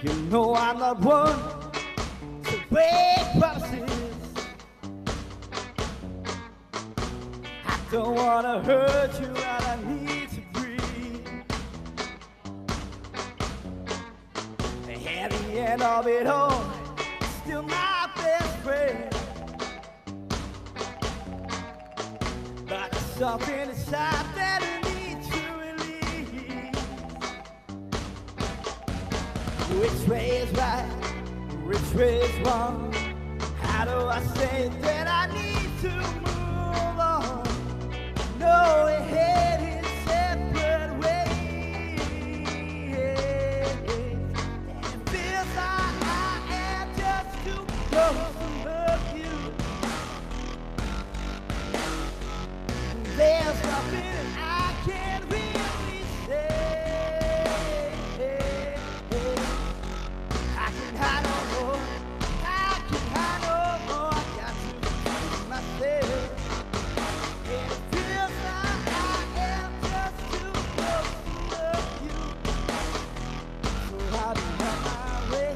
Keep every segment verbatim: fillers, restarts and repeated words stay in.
You know I'm not one to break promises. I don't want to hurt you and I need to breathe. At the end of it all, still my best friend. But there's something inside that I need to release. Which way is right? Which way is wrong? How do I say that I need to move on? No, it had its separate ways. It feels like I am just too close to love you. There's nothing I can really say. I can hide no more. I can hide no more. I got to protect myself. It feels like I am just too close to love you. So I'll be on my way.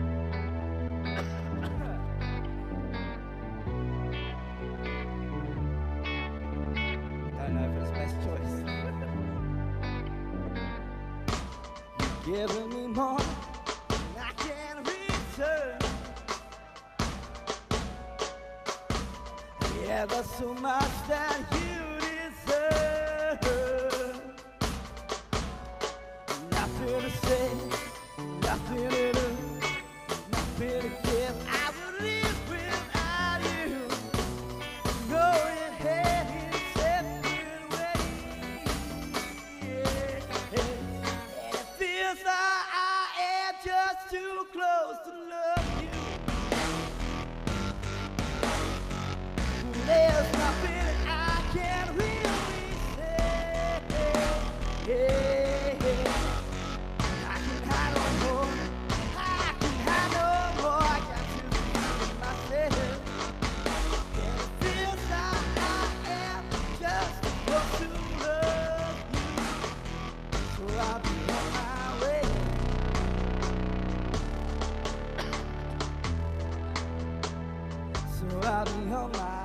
Don't know if it's the best choice. You've given me more than I can return. Yeah, there's so much that you deserve. Nothing to say, nothing to do, nothing to give. I would live without you. No, it had its separate ways. And it feels like I am just too close to love you. There's nothing I can really say. I can hide no more. I can hide no more. I got to protect myself. It feels like I am just supposed to love you. So I'll be on my way. So I'll be on my way.